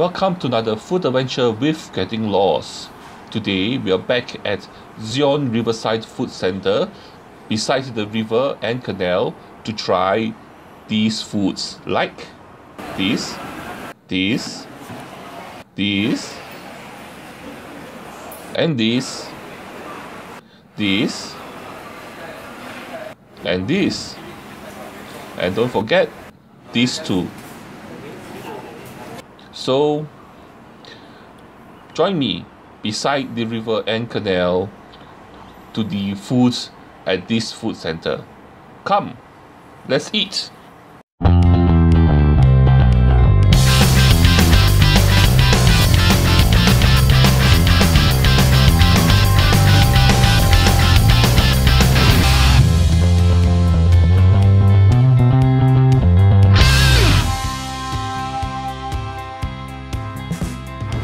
Welcome to another food adventure with Getting Lost. Today we are back at Zion Riverside Food Center, beside the river and canal, to try these foods like this, and this, and don't forget these two. So join me beside the river and canal to the foods at this food center. Come, let's eat.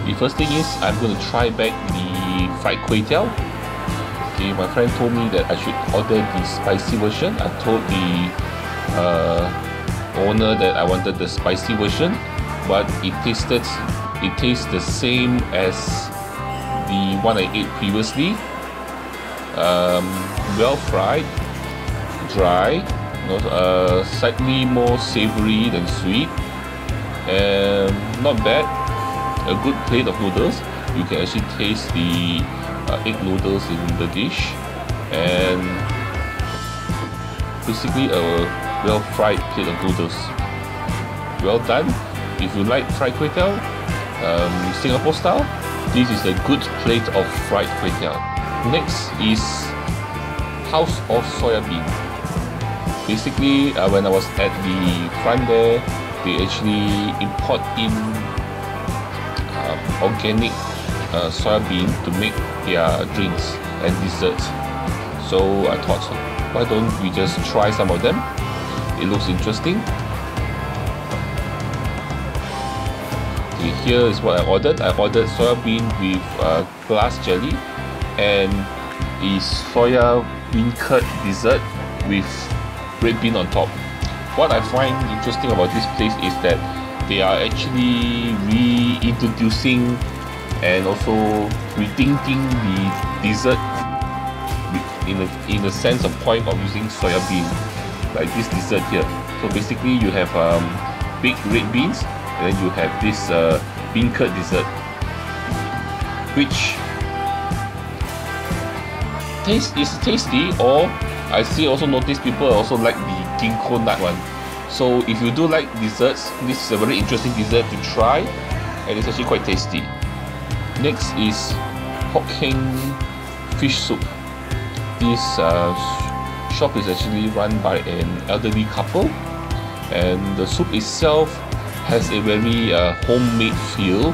The first thing is I'm going to try back the fried kway teow. Okay, my friend told me that I should order the spicy version. I told the owner that I wanted the spicy version, but it tastes the same as the one I ate previously. Well fried, dry, not slightly more savory than sweet. Not bad. A good plate of noodles. You can actually taste the egg noodles in the dish, and basically a well-fried plate of noodles. Well done. If you like fried kway teow, Singapore style, this is a good plate of fried kway teow. Next is House of Soya Beans. Basically, when I was at the front there, they actually import in organic soybean to make their drinks and desserts. So I thought, why don't we just try some of them? It looks interesting. Okay, here is what I ordered. I ordered soybean with glass jelly and a soya bean curd dessert with red bean on top. What I find interesting about this place is that they are actually reintroducing and also rethinking the dessert in a sense of point of using soya bean, like this dessert here. So basically you have big red beans, and then you have this bean curd dessert, which taste is tasty. Or I see also notice people also like the ginkgo nut one. So if you do like desserts, this is a very interesting dessert to try, and it's actually quite tasty. Next is Hock Heng Fish Soup. This shop is actually run by an elderly couple, and the soup itself has a very homemade feel,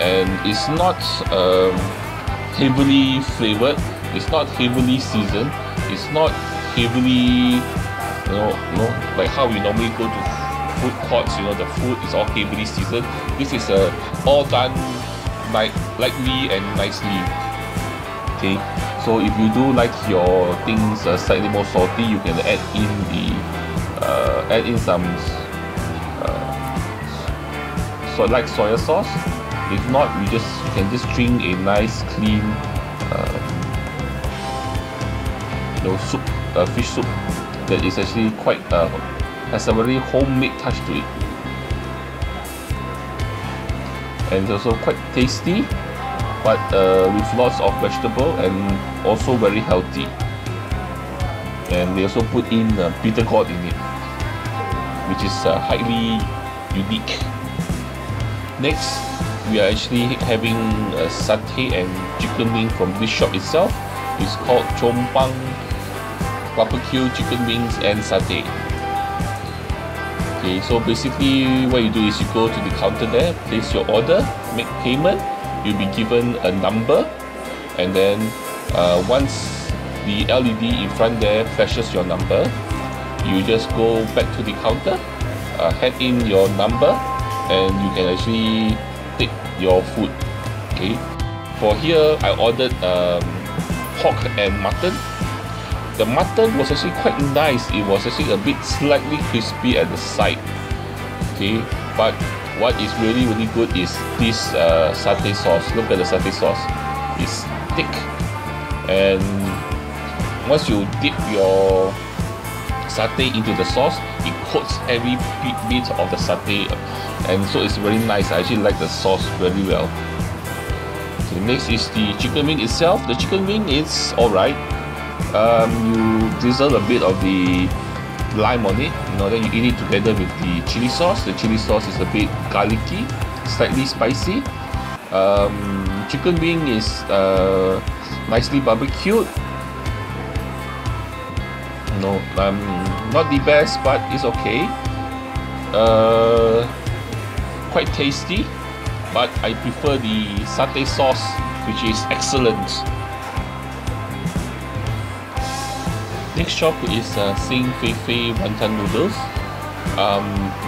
and it's not heavily flavored, it's not heavily seasoned, it's not heavily like how we normally go to food courts, you know, the food is all heavily seasoned. This is all done lightly and nicely. Okay, so if you do like your things slightly more salty, you can add in some so like soya sauce. If not, you can just drink a nice clean soup, fish soup. That is actually quite has a very homemade touch to it, and it's also quite tasty, but with lots of vegetable and also very healthy. And they also put in bitter gourd in it, which is highly unique. Next, we are actually having satay and chicken wing from this shop itself. It's called Chompang Barbecue, Chicken Wings and Satay. Okay, so basically what you do is you go to the counter there, place your order, make payment, you'll be given a number, and then once the LED in front there flashes your number, you just go back to the counter, hand in your number, and you can actually take your food. Okay, for here I ordered pork and mutton. The mutton was actually quite nice. It was actually a bit slightly crispy at the side. Okay, but What is really, really good is this satay sauce. Look at the satay sauce. It's thick. And once you dip your satay into the sauce, it coats every bit of the satay. And so it's very nice. I actually like the sauce very well. So next is the chicken wing itself. The chicken wing is alright. You drizzle a bit of the lime on it, you know, then you eat it together with the chili sauce. The chili sauce is a bit garlicky, slightly spicy. Chicken wing is nicely barbecued. No, not the best, but it's okay. Quite tasty, but I prefer the satay sauce, which is excellent. Next shop is Sing Fei Fei Wontan Noodles.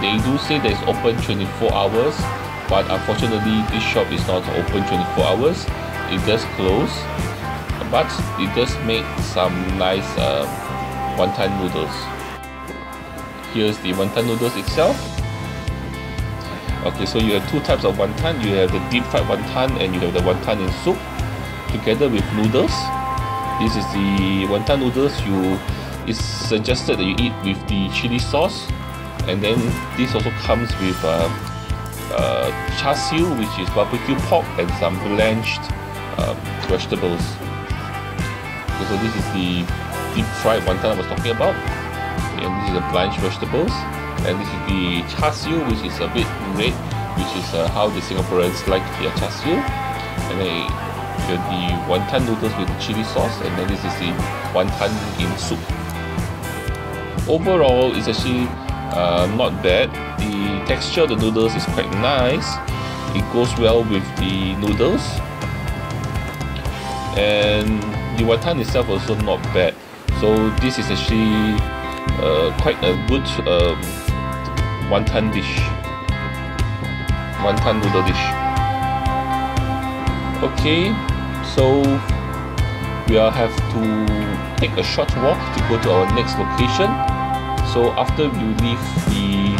They do say that it's open 24 hours, but unfortunately this shop is not open 24 hours. It does close, but it does make some nice wonton noodles. Here's the wonton noodles itself. Okay, so you have two types of wonton. You have the deep fried wonton and you have the wonton in soup together with noodles. This is the wonton noodles. It's suggested that you eat with the chili sauce, and then this also comes with char siu, which is barbecue pork and some blanched vegetables. Okay, so this is the deep fried wonton I was talking about, and this is the blanched vegetables, and this is the char siu, which is a bit red, which is how the Singaporeans like their char siu, and they. The wonton noodles with chili sauce, and then this is the wonton in soup. Overall, it's actually not bad. The texture of the noodles is quite nice. It goes well with the noodles, and the wonton itself also not bad. So this is actually quite a good wonton noodle dish. Okay, so we'll have to take a short walk to go to our next location. So after you leave the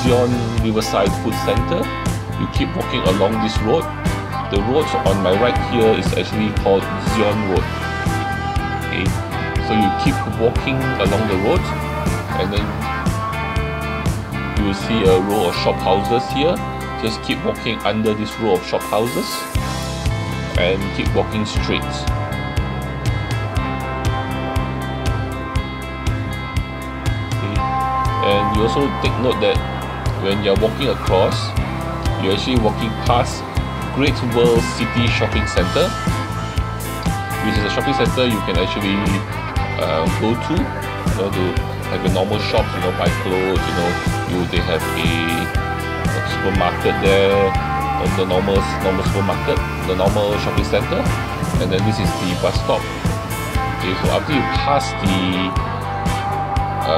Zion Riverside Food Center, you keep walking along this road. The road on my right here is actually called Zion Road. Okay, so you keep walking along the road, and then you will see a row of shop houses here. Just keep walking under this row of shop houses and keep walking straight. Okay. And you also take note that when you're walking across, you're actually walking past Great World City Shopping Center, which is a shopping center you can actually go to, you know, to have a normal shop, you know, buy clothes, you know, they have a supermarket there. The normal supermarket, the normal shopping center, and then this is the bus stop. Okay, so after you pass the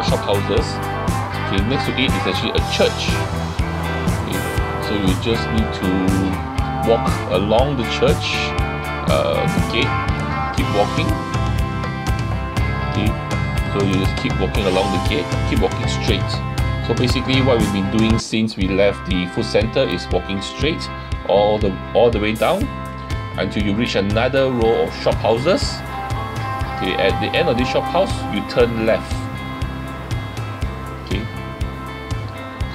shop houses, okay, next to it is actually a church. Okay, so you just need to walk along the church, the gate, keep walking. Okay, so you just keep walking along the gate, keep walking straight. So basically what we've been doing since we left the food center is walking straight all the way down until you reach another row of shop houses. Okay, at the end of this shop house, you turn left. Okay,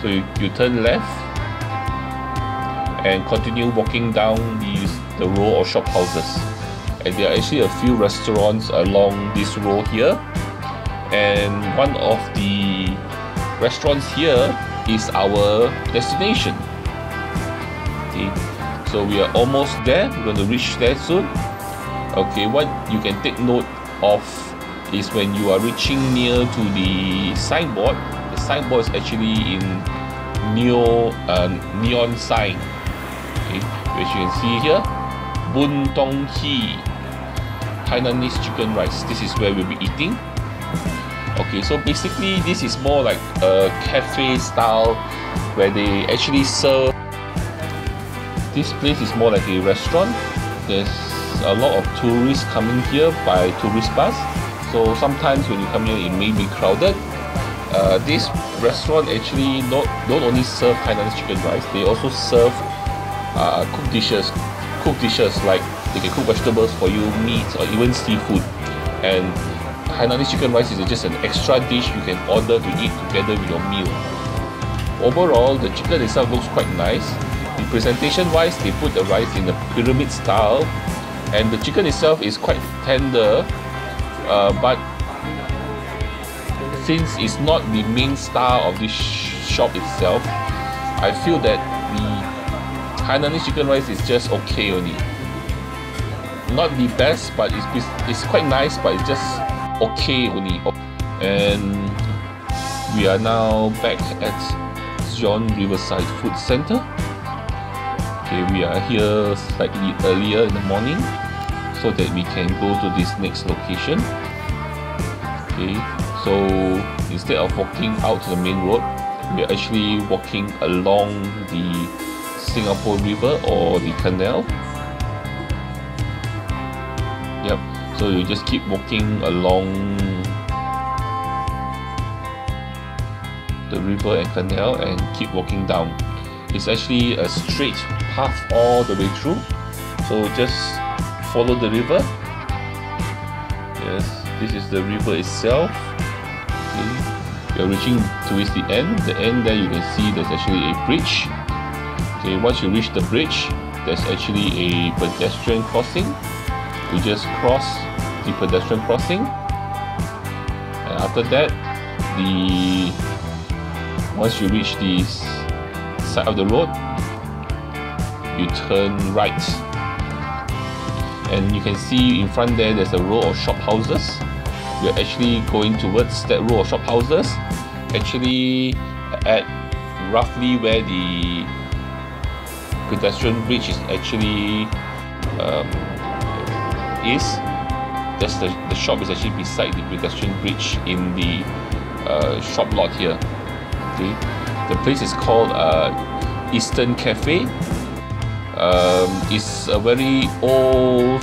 so you turn left and continue walking down the row of shop houses. And there are actually a few restaurants along this row here, and one of the restaurants here is our destination. Okay, so we are almost there. We're going to reach there soon. Okay, what you can take note of is when you are reaching near to the signboard. The signboard is actually in neon sign, okay, which you can see here, Boon Tong Kee, Hainanese chicken rice. This is where we'll be eating. Okay, so basically this is more like a cafe style where they actually serve. This place is more like a restaurant. There's a lot of tourists coming here by tourist bus. So sometimes when you come here, it may be crowded. This restaurant actually don't only serve Hainanese chicken rice, they also serve cooked dishes like they can cook vegetables for you, meat or even seafood. And Hainanese chicken rice is just an extra dish you can order to eat together with your meal. Overall, the chicken itself looks quite nice. The presentation wise, they put the rice in a pyramid style, and the chicken itself is quite tender, but since it's not the main star of this shop itself, I feel that the Hainanese chicken rice is just okay only. Not the best, but it's quite nice, but it's just okay only. And we are now back at Zion Riverside Food Center. Okay, we are here slightly earlier in the morning so that we can go to this next location. Okay. So instead of walking out to the main road, we are actually walking along the Singapore River or the canal. Yep, so you just keep walking along the river and canal and keep walking down. It's actually a straight path all the way through, so just follow the river. Yes, this is the river itself. You're reaching towards the end. The end there you can see there's actually a bridge. Okay, once you reach the bridge, there's actually a pedestrian crossing. You just cross the pedestrian crossing, and after that, once you reach the side of the road, you turn right, and you can see in front there there's a row of shop houses. We're actually going towards that row of shop houses, actually at roughly where the pedestrian bridge is actually is. That's the shop is actually beside the pedestrian bridge in the shop lot here. Okay, the place is called Eastern Cafe. It's a very old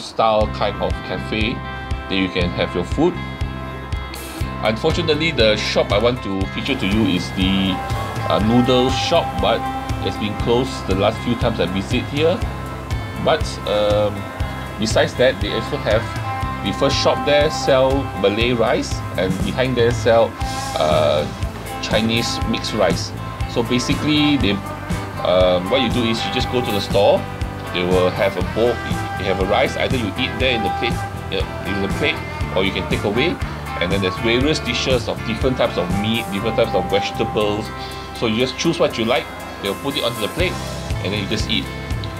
style kind of cafe. You can have your food. Unfortunately, the shop I want to feature to you is the noodle shop, but it's been closed the last few times I visit here. But besides that, they also have the first shop there sell Malay rice, and behind there sell Chinese mixed rice. So basically, what you do is you just go to the store. They will have a bowl. They have a rice. Either you eat there in the plate. Or you can take away, and then there's various dishes of different types of meat, different types of vegetables. So you just choose what you like, they'll put it onto the plate, and then you just eat.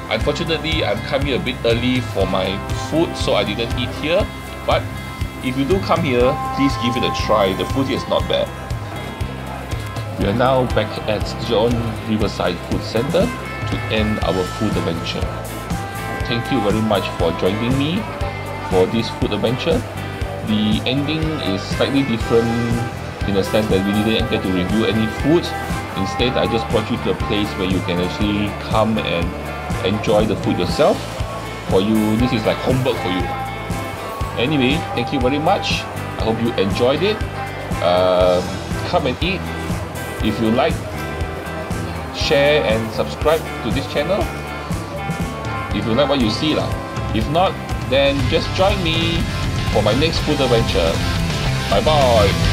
Unfortunately, I've come here a bit early for my food, so I didn't eat here. But if you do come here, please give it a try. The food here is not bad. We are now back at Zion Riverside Food Center to end our food adventure. Thank you very much for joining me for this food adventure. The ending is slightly different in the sense that we didn't get to review any food. Instead, I just brought you to a place where you can actually come and enjoy the food yourself. For you, this is like homework for you. Anyway, thank you very much. I hope you enjoyed it. Come and eat. If you like, share and subscribe to this channel. If you like what you see lah. If not, then just join me for my next food adventure. Bye bye!